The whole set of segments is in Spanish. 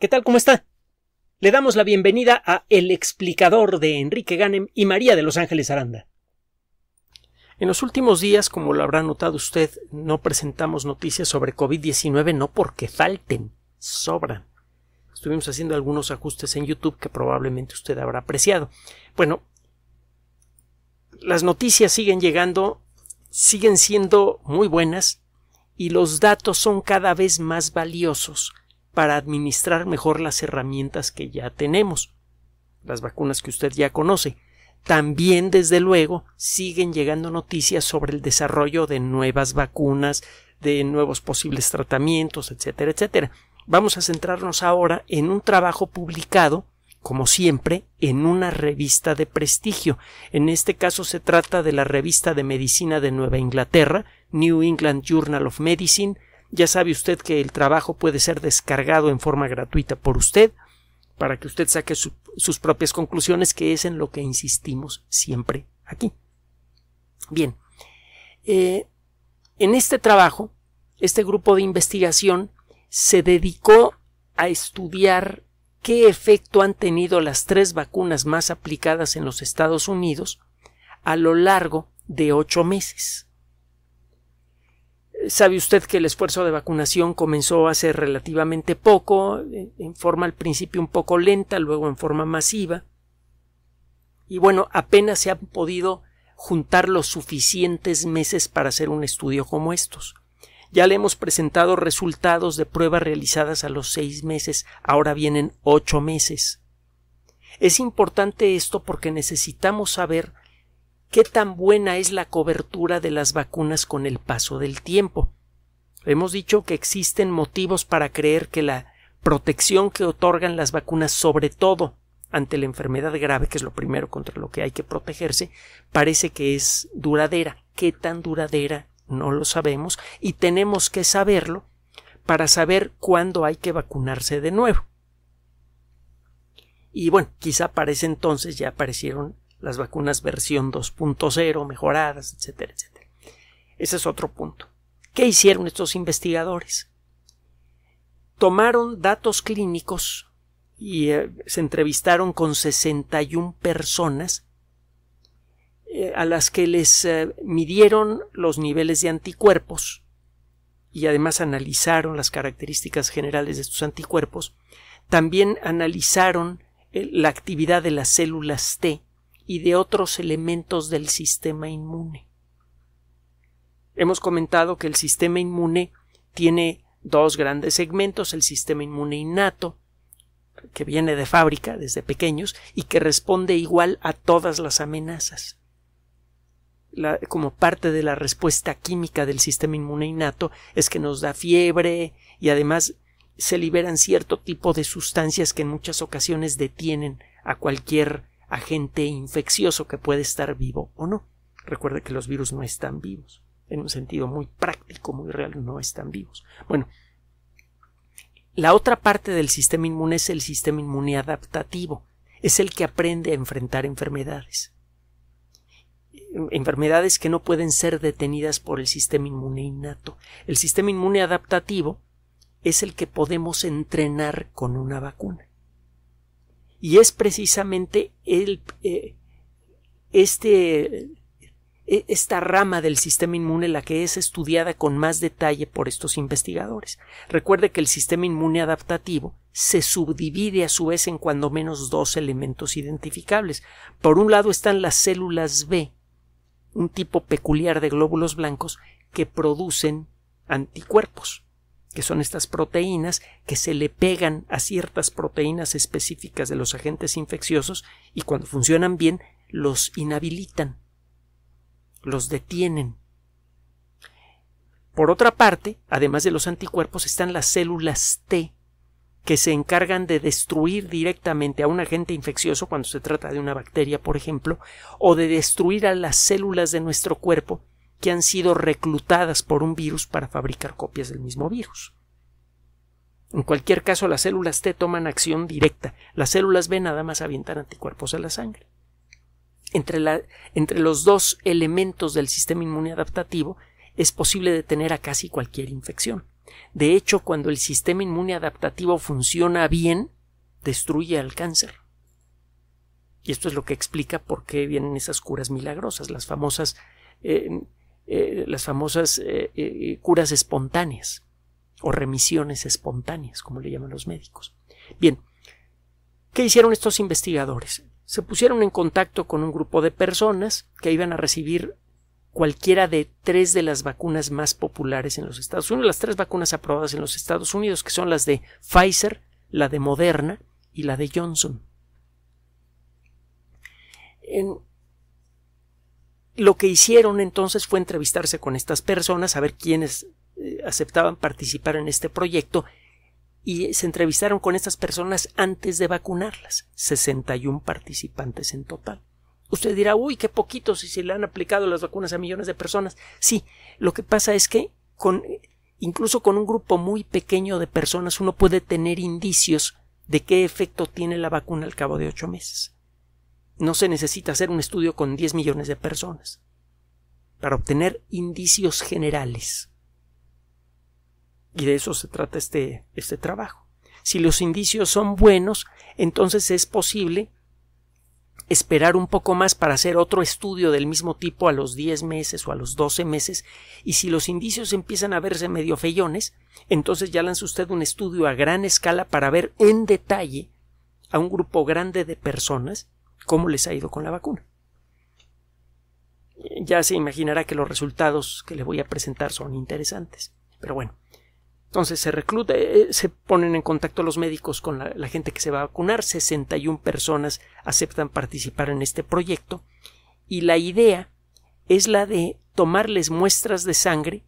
¿Qué tal? ¿Cómo está? Le damos la bienvenida a El Explicador de Enrique Ganem y María de Los Ángeles Aranda. En los últimos días, como lo habrá notado usted, no presentamos noticias sobre COVID-19, no porque falten, sobran. Estuvimos haciendo algunos ajustes en YouTube que probablemente usted habrá apreciado. Bueno, las noticias siguen llegando, siguen siendo muy buenas y los datos son cada vez más valiosos para administrar mejor las herramientas que ya tenemos, las vacunas que usted ya conoce. También, desde luego, siguen llegando noticias sobre el desarrollo de nuevas vacunas, de nuevos posibles tratamientos, etcétera, etcétera. Vamos a centrarnos ahora en un trabajo publicado, como siempre, en una revista de prestigio. En este caso se trata de la revista de medicina de Nueva Inglaterra, New England Journal of Medicine. Ya sabe usted que el trabajo puede ser descargado en forma gratuita por usted para que usted saque sus propias conclusiones, que es en lo que insistimos siempre aquí. Bien, en este trabajo, este grupo de investigación se dedicó a estudiar qué efecto han tenido las tres vacunas más aplicadas en los Estados Unidos a lo largo de 8 meses. Sabe usted que el esfuerzo de vacunación comenzó hace relativamente poco, en forma al principio un poco lenta, luego en forma masiva. Y bueno, apenas se han podido juntar los suficientes meses para hacer un estudio como estos. Ya le hemos presentado resultados de pruebas realizadas a los 6 meses, ahora vienen 8 meses. Es importante esto porque necesitamos saber ¿qué tan buena es la cobertura de las vacunas con el paso del tiempo? Hemos dicho que existen motivos para creer que la protección que otorgan las vacunas, sobre todo ante la enfermedad grave, que es lo primero contra lo que hay que protegerse, parece que es duradera. ¿Qué tan duradera? No lo sabemos y tenemos que saberlo para saber cuándo hay que vacunarse de nuevo. Y bueno, quizá para ese entonces ya aparecieron las vacunas versión 2.0, mejoradas, etcétera, etcétera. Ese es otro punto. ¿Qué hicieron estos investigadores? Tomaron datos clínicos y se entrevistaron con 61 personas a las que les midieron los niveles de anticuerpos y además analizaron las características generales de estos anticuerpos. También analizaron la actividad de las células T y de otros elementos del sistema inmune. Hemos comentado que el sistema inmune tiene 2 grandes segmentos, el sistema inmune innato, que viene de fábrica desde pequeños y que responde igual a todas las amenazas. Como parte de la respuesta química del sistema inmune innato es que nos da fiebre y además se liberan cierto tipo de sustancias que en muchas ocasiones detienen a cualquier agente infeccioso que puede estar vivo o no. Recuerde que los virus no están vivos. En un sentido muy práctico, muy real, no están vivos. Bueno, la otra parte del sistema inmune es el sistema inmune adaptativo. Es el que aprende a enfrentar enfermedades. Enfermedades que no pueden ser detenidas por el sistema inmune innato. El sistema inmune adaptativo es el que podemos entrenar con una vacuna. Y es precisamente esta rama del sistema inmune la que es estudiada con más detalle por estos investigadores. Recuerde que el sistema inmune adaptativo se subdivide a su vez en cuando menos 2 elementos identificables. Por un lado están las células B, un tipo peculiar de glóbulos blancos que producen anticuerpos, que son estas proteínas que se le pegan a ciertas proteínas específicas de los agentes infecciosos y cuando funcionan bien los inhabilitan, los detienen. Por otra parte, además de los anticuerpos, están las células T, que se encargan de destruir directamente a un agente infeccioso cuando se trata de una bacteria, por ejemplo, o de destruir a las células de nuestro cuerpo que han sido reclutadas por un virus para fabricar copias del mismo virus. En cualquier caso, las células T toman acción directa. Las células B nada más avientan anticuerpos a la sangre. Entre los 2 elementos del sistema inmune adaptativo es posible detener a casi cualquier infección. De hecho, cuando el sistema inmune adaptativo funciona bien, destruye al cáncer. Y esto es lo que explica por qué vienen esas curas milagrosas, las famosas curas espontáneas o remisiones espontáneas, como le llaman los médicos. Bien, ¿qué hicieron estos investigadores? Se pusieron en contacto con un grupo de personas que iban a recibir cualquiera de tres de las vacunas más populares en los Estados Unidos, las tres vacunas aprobadas en los Estados Unidos, que son las de Pfizer, la de Moderna y la de Johnson. Lo que hicieron entonces fue entrevistarse con estas personas, a ver quiénes aceptaban participar en este proyecto, y se entrevistaron con estas personas antes de vacunarlas, 61 participantes en total. Usted dirá, uy, qué poquito, si se le han aplicado las vacunas a millones de personas. Sí, lo que pasa es que incluso con un grupo muy pequeño de personas uno puede tener indicios de qué efecto tiene la vacuna al cabo de 8 meses. No se necesita hacer un estudio con 10 millones de personas para obtener indicios generales. Y de eso se trata este trabajo. Si los indicios son buenos, entonces es posible esperar un poco más para hacer otro estudio del mismo tipo a los 10 meses o a los 12 meses, y si los indicios empiezan a verse medio feyones, entonces ya lanza usted un estudio a gran escala para ver en detalle a un grupo grande de personas cómo les ha ido con la vacuna. Ya se imaginará que los resultados que le voy a presentar son interesantes, pero bueno. Entonces se recluta, se ponen en contacto los médicos con la gente que se va a vacunar. 61 personas aceptan participar en este proyecto, y la idea es la de tomarles muestras de sangre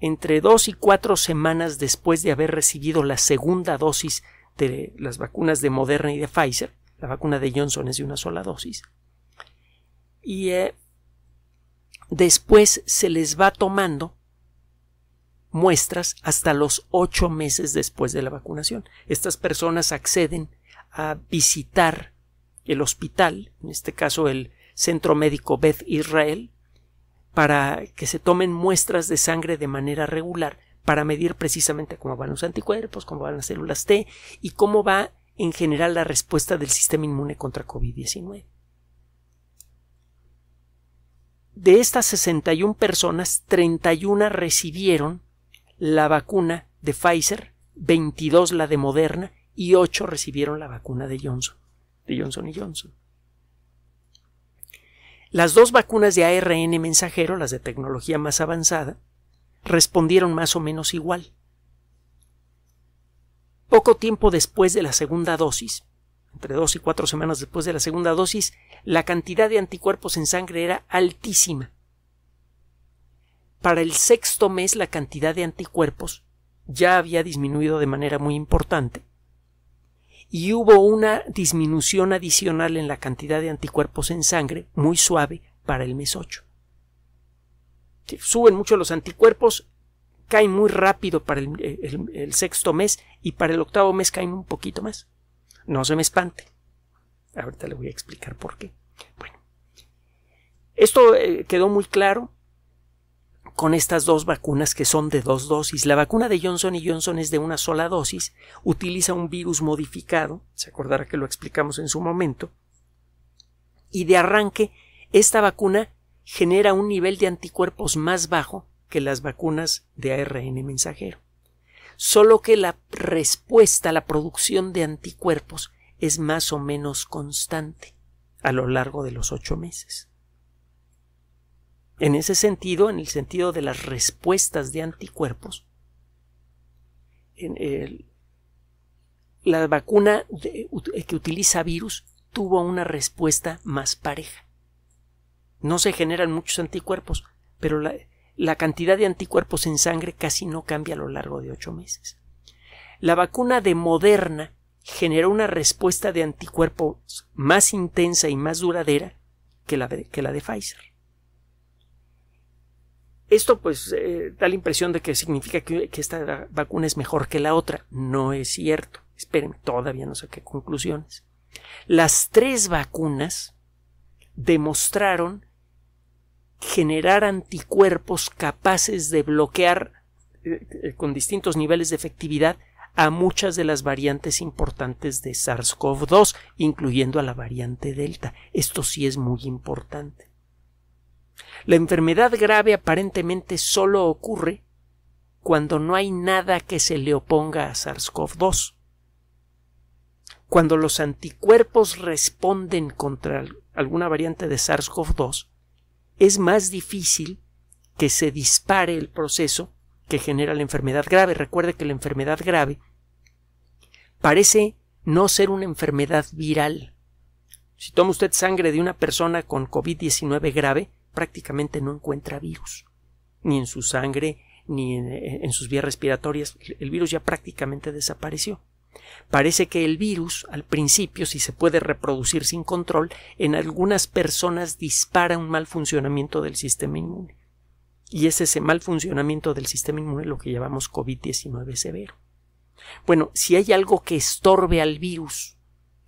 entre 2 y 4 semanas después de haber recibido la segunda dosis de las vacunas de Moderna y de Pfizer. La vacuna de Johnson es de una sola dosis. Y después se les va tomando muestras hasta los 8 meses después de la vacunación. Estas personas acceden a visitar el hospital, en este caso el Centro Médico Beth Israel, para que se tomen muestras de sangre de manera regular para medir precisamente cómo van los anticuerpos, cómo van las células T y cómo va en general la respuesta del sistema inmune contra COVID-19. De estas 61 personas, 31 recibieron la vacuna de Pfizer, 22 la de Moderna y 8 recibieron la vacuna de Johnson & Johnson. Las dos vacunas de ARN mensajero, las de tecnología más avanzada, respondieron más o menos igual. Poco tiempo después de la segunda dosis, entre 2 y 4 semanas después de la segunda dosis, la cantidad de anticuerpos en sangre era altísima. Para el 6.º mes la cantidad de anticuerpos ya había disminuido de manera muy importante, y hubo una disminución adicional en la cantidad de anticuerpos en sangre muy suave para el mes 8. Suben mucho los anticuerpos, caen muy rápido para el 6.º mes, y para el 8.º mes caen un poquito más. No se me espante. Ahorita le voy a explicar por qué. Bueno, esto quedó muy claro con estas dos vacunas que son de 2 dosis. La vacuna de Johnson & Johnson es de una sola dosis, utiliza un virus modificado, se acordará que lo explicamos en su momento, y de arranque esta vacuna genera un nivel de anticuerpos más bajo que las vacunas de ARN mensajero. Solo que la respuesta, la producción de anticuerpos es más o menos constante a lo largo de los 8 meses. En ese sentido, en el sentido de las respuestas de anticuerpos, la vacuna que utiliza virus tuvo una respuesta más pareja. No se generan muchos anticuerpos, pero la cantidad de anticuerpos en sangre casi no cambia a lo largo de 8 meses. La vacuna de Moderna generó una respuesta de anticuerpos más intensa y más duradera que la de Pfizer. Esto pues da la impresión de que significa que esta vacuna es mejor que la otra. No es cierto. Espérenme, todavía no saqué conclusiones. Las tres vacunas demostraron generar anticuerpos capaces de bloquear con distintos niveles de efectividad a muchas de las variantes importantes de SARS-CoV-2, incluyendo a la variante Delta. Esto sí es muy importante. La enfermedad grave aparentemente solo ocurre cuando no hay nada que se le oponga a SARS-CoV-2. Cuando los anticuerpos responden contra alguna variante de SARS-CoV-2, es más difícil que se dispare el proceso que genera la enfermedad grave. Recuerde que la enfermedad grave parece no ser una enfermedad viral. Si toma usted sangre de una persona con COVID-19 grave, prácticamente no encuentra virus, ni en su sangre, ni en sus vías respiratorias. El virus ya prácticamente desapareció. Parece que el virus, al principio, si se puede reproducir sin control, en algunas personas dispara un mal funcionamiento del sistema inmune. Y es ese mal funcionamiento del sistema inmune lo que llamamos COVID-19 severo. Bueno, si hay algo que estorbe al virus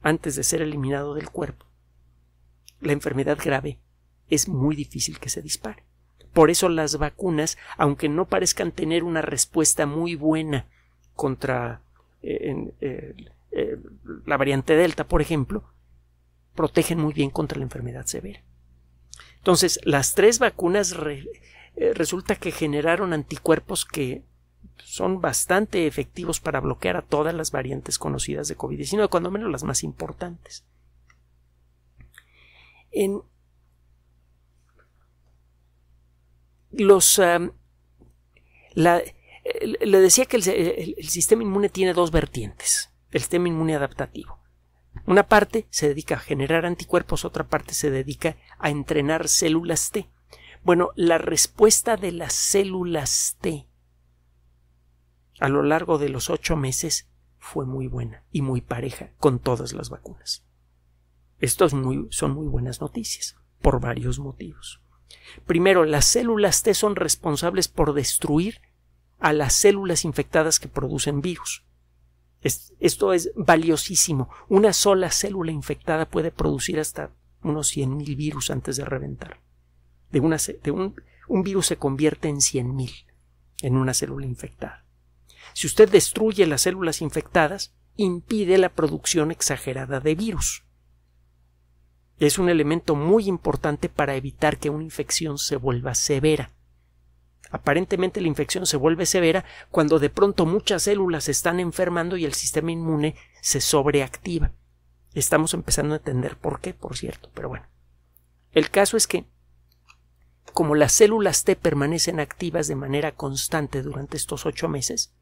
antes de ser eliminado del cuerpo, la enfermedad grave es muy difícil que se dispare. Por eso las vacunas, aunque no parezcan tener una respuesta muy buena contra la variante Delta, por ejemplo, protegen muy bien contra la enfermedad severa. Entonces, las tres vacunas resulta que generaron anticuerpos que son bastante efectivos para bloquear a todas las variantes conocidas de COVID-19, cuando menos las más importantes. En los le decía que el sistema inmune tiene dos vertientes: el sistema inmune adaptativo. Una parte se dedica a generar anticuerpos, otra parte se dedica a entrenar células T. Bueno, la respuesta de las células T a lo largo de los 8 meses fue muy buena y muy pareja con todas las vacunas. Estos son muy buenas noticias por varios motivos. Primero, las células T son responsables por destruir a las células infectadas que producen virus. Esto es valiosísimo. Una sola célula infectada puede producir hasta unos 100,000 virus antes de reventar. Un virus se convierte en 100,000 en una célula infectada. Si usted destruye las células infectadas, impide la producción exagerada de virus. Es un elemento muy importante para evitar que una infección se vuelva severa. Aparentemente la infección se vuelve severa cuando de pronto muchas células se están enfermando y el sistema inmune se sobreactiva. Estamos empezando a entender por qué, por cierto, pero bueno. El caso es que, como las células T permanecen activas de manera constante durante estos 8 meses,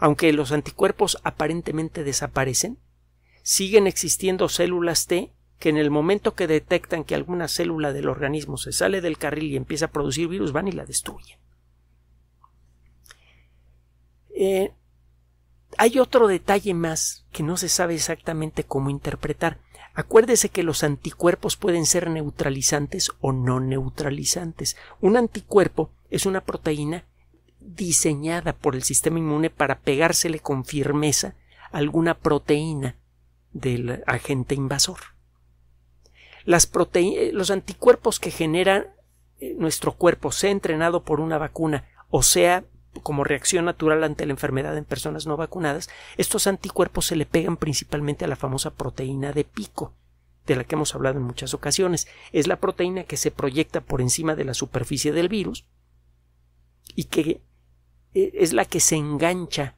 aunque los anticuerpos aparentemente desaparecen, siguen existiendo células T que en el momento que detectan que alguna célula del organismo se sale del carril y empieza a producir virus, van y la destruyen. Hay otro detalle más que no se sabe exactamente cómo interpretar. Acuérdese que los anticuerpos pueden ser neutralizantes o no neutralizantes. Un anticuerpo es una proteína diseñada por el sistema inmune para pegársele con firmeza a alguna proteína del agente invasor. Los anticuerpos que genera nuestro cuerpo, sea entrenado por una vacuna o sea como reacción natural ante la enfermedad en personas no vacunadas, estos anticuerpos se le pegan principalmente a la famosa proteína de pico, de la que hemos hablado en muchas ocasiones. Es la proteína que se proyecta por encima de la superficie del virus y que es la que se engancha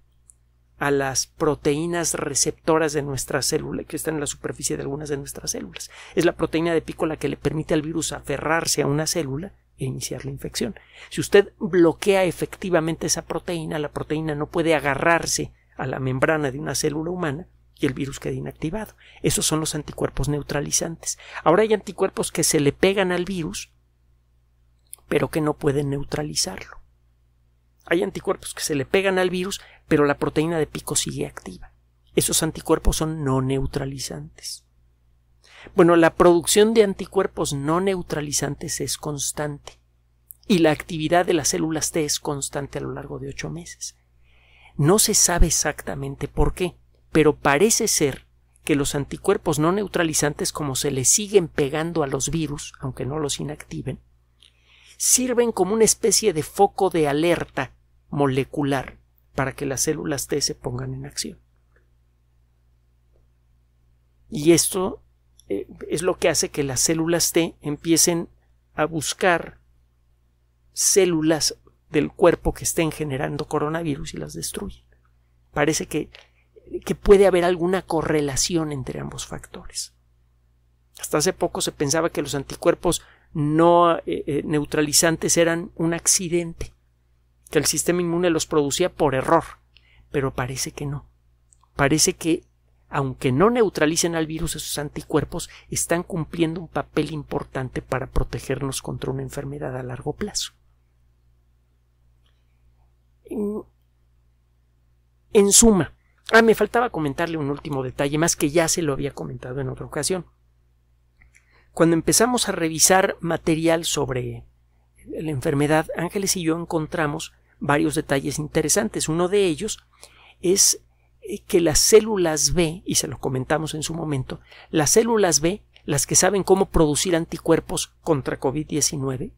a las proteínas receptoras de nuestra célula, que están en la superficie de algunas de nuestras células. Es la proteína de pico la que le permite al virus aferrarse a una célula e iniciar la infección. Si usted bloquea efectivamente esa proteína, la proteína no puede agarrarse a la membrana de una célula humana y el virus queda inactivado. Esos son los anticuerpos neutralizantes. Ahora hay anticuerpos que se le pegan al virus, pero que no pueden neutralizarlo. Hay anticuerpos que se le pegan al virus, pero la proteína de pico sigue activa. Esos anticuerpos son no neutralizantes. Bueno, la producción de anticuerpos no neutralizantes es constante y la actividad de las células T es constante a lo largo de 8 meses. No se sabe exactamente por qué, pero parece ser que los anticuerpos no neutralizantes, como se le siguen pegando a los virus, aunque no los inactiven, sirven como una especie de foco de alerta molecular para que las células T se pongan en acción. Y esto es lo que hace que las células T empiecen a buscar células del cuerpo que estén generando coronavirus y las destruyen. Parece que puede haber alguna correlación entre ambos factores. Hasta hace poco se pensaba que los anticuerpos no neutralizantes eran un accidente, que el sistema inmune los producía por error, pero parece que no. Parece que aunque no neutralicen al virus, esos anticuerpos están cumpliendo un papel importante para protegernos contra una enfermedad a largo plazo. En suma, me faltaba comentarle un último detalle más que ya se lo había comentado en otra ocasión. Cuando empezamos a revisar material sobre la enfermedad, Ángeles y yo encontramos varios detalles interesantes. Uno de ellos es que las células B, y se lo comentamos en su momento, las células B, las que saben cómo producir anticuerpos contra COVID-19,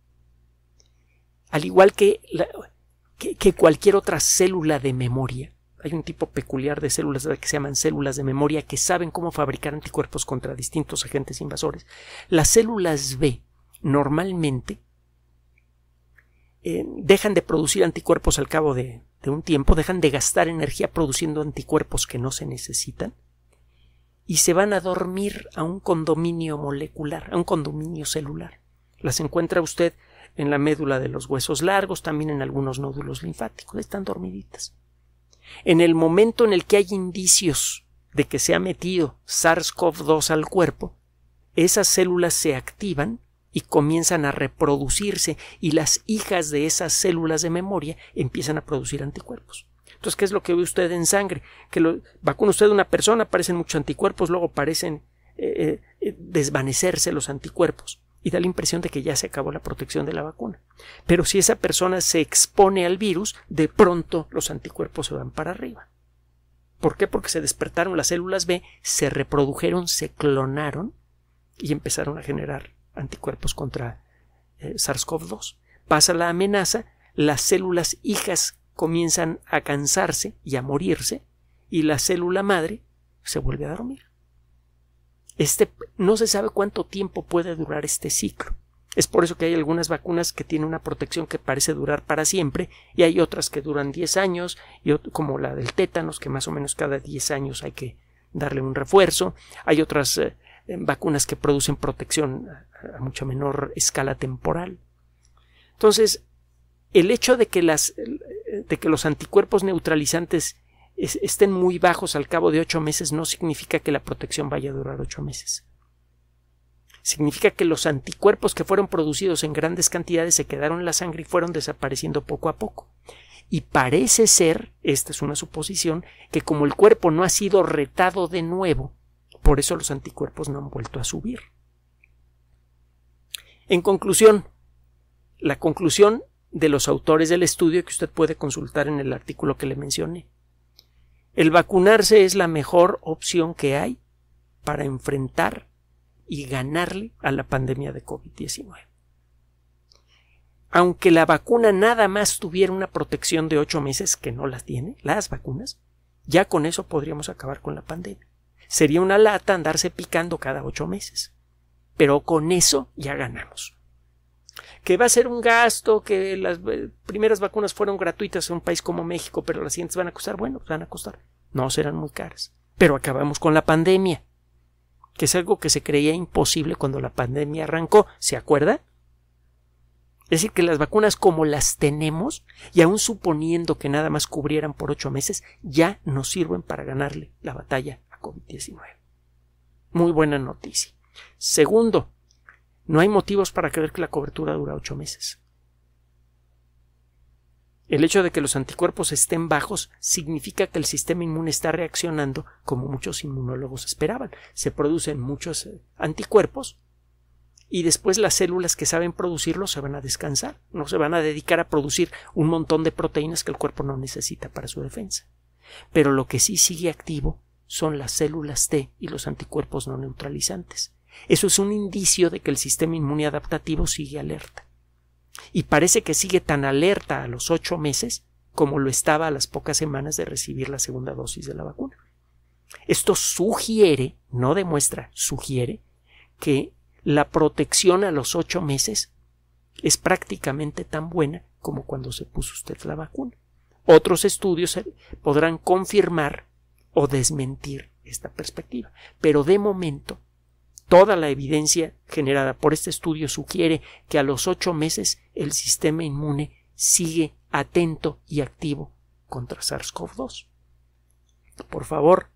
al igual que cualquier otra célula de memoria, hay un tipo peculiar de células que se llaman células de memoria que saben cómo fabricar anticuerpos contra distintos agentes invasores. Las células B normalmente dejan de producir anticuerpos al cabo de un tiempo, dejan de gastar energía produciendo anticuerpos que no se necesitan y se van a dormir a un condominio molecular, a un condominio celular. Las encuentra usted en la médula de los huesos largos, también en algunos nódulos linfáticos, están dormiditas. En el momento en el que hay indicios de que se ha metido SARS-CoV-2 al cuerpo, esas células se activan y comienzan a reproducirse y las hijas de esas células de memoria empiezan a producir anticuerpos. Entonces, ¿qué es lo que ve usted en sangre? Que vacuna usted a una persona, aparecen muchos anticuerpos, luego parecen desvanecerse los anticuerpos y da la impresión de que ya se acabó la protección de la vacuna. Pero si esa persona se expone al virus, de pronto los anticuerpos se van para arriba. ¿Por qué? Porque se despertaron las células B, se reprodujeron, se clonaron y empezaron a generar anticuerpos contra SARS-CoV-2. Pasa la amenaza, las células hijas comienzan a cansarse y a morirse y la célula madre se vuelve a dormir. No se sabe cuánto tiempo puede durar este ciclo. Es por eso que hay algunas vacunas que tienen una protección que parece durar para siempre y hay otras que duran 10 años, como la del tétanos, que más o menos cada 10 años hay que darle un refuerzo. Hay otras vacunas que producen protección a mucha menor escala temporal. Entonces, el hecho de que los anticuerpos neutralizantes estén muy bajos al cabo de 8 meses no significa que la protección vaya a durar 8 meses. Significa que los anticuerpos que fueron producidos en grandes cantidades se quedaron en la sangre y fueron desapareciendo poco a poco. Y parece ser, esta es una suposición, que como el cuerpo no ha sido retado de nuevo, por eso los anticuerpos no han vuelto a subir. En conclusión, la conclusión de los autores del estudio que usted puede consultar en el artículo que le mencioné. El vacunarse es la mejor opción que hay para enfrentar y ganarle a la pandemia de COVID-19. Aunque la vacuna nada más tuviera una protección de 8 meses, que no las tiene, las vacunas, ya con eso podríamos acabar con la pandemia. Sería una lata andarse picando cada 8 meses, pero con eso ya ganamos. Que va a ser un gasto, que las primeras vacunas fueron gratuitas en un país como México, pero las siguientes van a costar, bueno, van a costar, no serán muy caras, pero acabamos con la pandemia, que es algo que se creía imposible cuando la pandemia arrancó, ¿se acuerda? Es decir, que las vacunas como las tenemos, y aún suponiendo que nada más cubrieran por 8 meses, ya nos sirven para ganarle la batalla a COVID-19. Muy buena noticia. Segundo, no hay motivos para creer que la cobertura dura 8 meses. El hecho de que los anticuerpos estén bajos significa que el sistema inmune está reaccionando como muchos inmunólogos esperaban. Se producen muchos anticuerpos y después las células que saben producirlos se van a descansar, no se van a dedicar a producir un montón de proteínas que el cuerpo no necesita para su defensa. Pero lo que sí sigue activo son las células T y los anticuerpos no neutralizantes. Eso es un indicio de que el sistema inmune adaptativo sigue alerta. Y parece que sigue tan alerta a los 8 meses como lo estaba a las pocas semanas de recibir la segunda dosis de la vacuna. Esto sugiere, no demuestra, sugiere que la protección a los 8 meses es prácticamente tan buena como cuando se puso usted la vacuna. Otros estudios podrán confirmar o desmentir esta perspectiva, pero de momento toda la evidencia generada por este estudio sugiere que a los 8 meses el sistema inmune sigue atento y activo contra SARS-CoV-2. Por favor,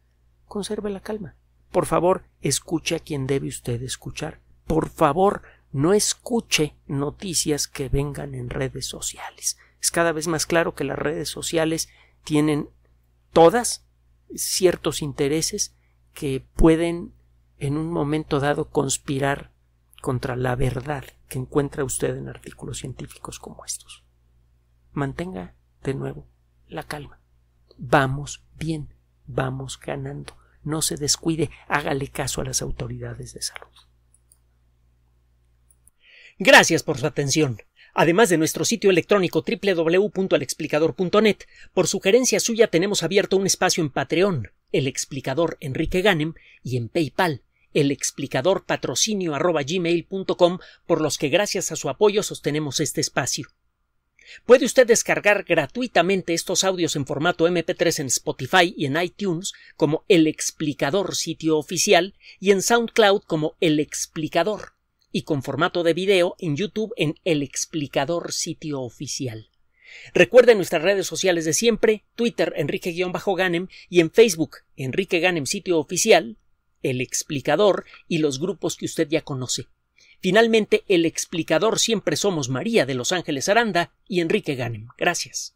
conserve la calma. Por favor, escuche a quien debe usted escuchar. Por favor, no escuche noticias que vengan en redes sociales. Es cada vez más claro que las redes sociales tienen todas ciertos intereses que pueden en un momento dado conspirar contra la verdad que encuentra usted en artículos científicos como estos. Mantenga de nuevo la calma. Vamos bien, vamos ganando. No se descuide, hágale caso a las autoridades de salud. Gracias por su atención. Además de nuestro sitio electrónico www.elexplicador.net, por sugerencia suya tenemos abierto un espacio en Patreon, El Explicador Enrique Ganem, y en PayPal, elexplicadorpatrocinio@gmail.com, por los que gracias a su apoyo sostenemos este espacio. Puede usted descargar gratuitamente estos audios en formato MP3 en Spotify y en iTunes como El Explicador sitio oficial y en SoundCloud como El Explicador, y con formato de video en YouTube en El Explicador sitio oficial. Recuerden nuestras redes sociales de siempre, Twitter Enrique-Ganem y en Facebook Enrique Ganem sitio oficial, El Explicador y los grupos que usted ya conoce. Finalmente, El Explicador siempre somos María de Los Ángeles Aranda y Enrique Ganem. Gracias.